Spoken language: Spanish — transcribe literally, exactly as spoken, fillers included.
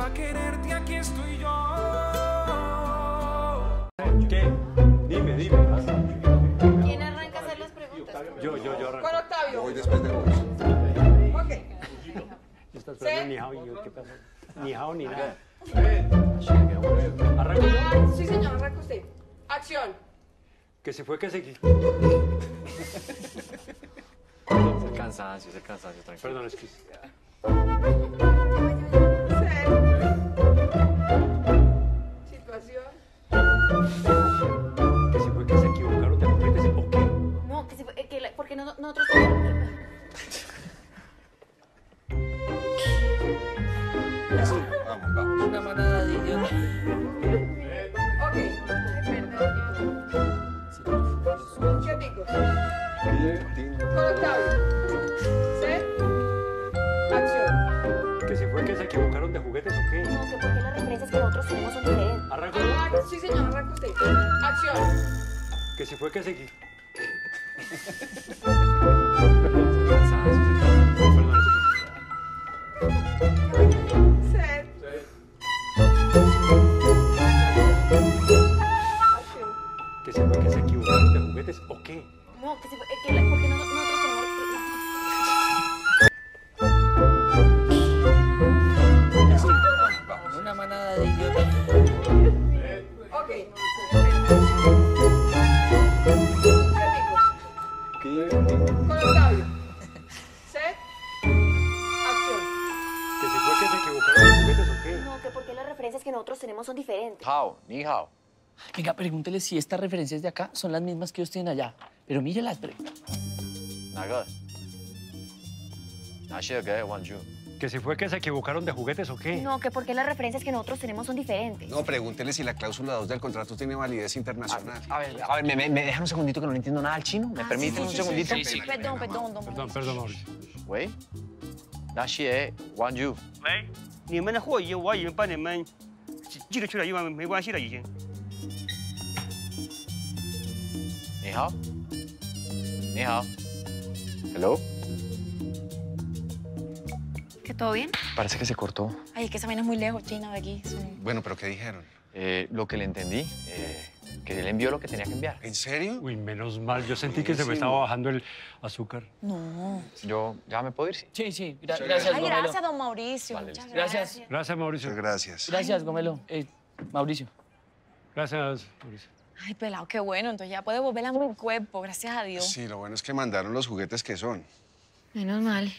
Pa' quererte aquí estoy yo. ¿Qué? Dime, dime. ¿Quién arranca a hacer las preguntas? Yo, yo, yo arranco. Con Octavio. Voy después de vos. Ok. Yo estaba esperando ni hao y yo, ¿qué pasa? Ni hao ni nada. ¿Arranco yo? Sí, señor, arranca usted. Acción. Que se fue, que se quitó. Es el cansancio, es el cansancio, tranquilo. Perdón, es que... Porque no, nosotros... Eso, vamos, vamos. Una manada de idiotas. Ok. Perdón. ¿Qué digo? Con Octavio. ¿Sí? Acción. ¿Que se fue que se equivocaron de juguetes o qué? No, que porque las referencias que nosotros tenemos son diferentes. ¿Arranca usted? Sí, señor, arranca usted. Acción. ¿Que se fue que se equivocaron? ¿Que se fue que se equivocaron de juguetes o qué? No, que se fue, que la, porque no, no, nosotros tenemos... Eso, vamos, vamos. Una manada de idiotas. Ok. Con Octavio. ¿Set? Acción. ¿Que se fue que se equivocaron los juguetes o qué? No, que porque las referencias que nosotros tenemos son diferentes. How, ni how. Venga, pregúntele si estas referencias de acá son las mismas que ellos tienen allá. Pero mírelas, pero... Naga. Naga, ¿qué? One, two. ¿Que se fue que se equivocaron de juguetes o qué? No, que porque las referencias que nosotros tenemos son diferentes. No, pregúntele si la cláusula dos del contrato tiene validez internacional. A, a ver, a ver, ¿me, me, me dejan un segundito que no le entiendo nada al chino? ¿Me ah, permiten sí, un sí, segundito? Sí, sí, sí. Perdón, perdón, don Perdón, perdón, Mauricio. Güey, Nashi es Wang Yu. Güey, ni me dejó yo, voy a ir para ni me... Yo no yo me voy a ir a ir. Ni hao. Ni hao. Hello. ¿Todo bien? Parece que se cortó. Ay, es que esa vaina es muy lejos, China, de aquí. Son... Bueno, ¿pero qué dijeron? Eh, lo que le entendí, eh, que él envió lo que tenía que enviar. ¿En serio? Uy, menos mal. Yo sentí que se me estaba bajando el azúcar. No. Yo, ¿ya me puedo ir? Sí, sí. Gra gracias, Ay, Gomelo. Gracias, don Mauricio. Vale. Muchas gracias. Gracias, Mauricio. Gracias. Gracias, Gomelo. Eh, Mauricio. Gracias, Mauricio. Ay, pelado, qué bueno. Entonces ya puede volver a mi cuerpo, gracias a Dios. Sí, lo bueno es que mandaron los juguetes que son. Menos mal.